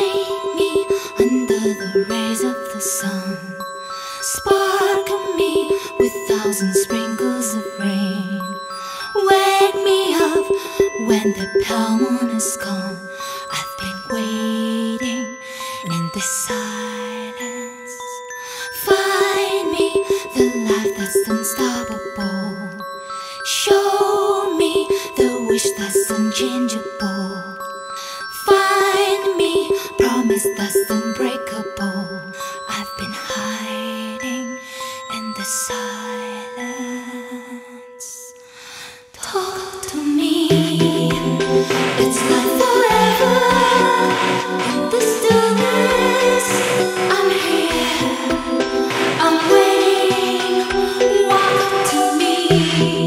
Hide me under the rays of the sun. Sparkle me with thousand sprinkles of rain. Wake me up when the pale moon is gone. I've been waiting in this silence. Find me the life that's unstoppable. Show me the wish that's unchangeable. Promise that's unbreakable. I've been hiding in the silence. Talk to me. It's like forever. In the stillness, I'm here. I'm waiting. Walk to me.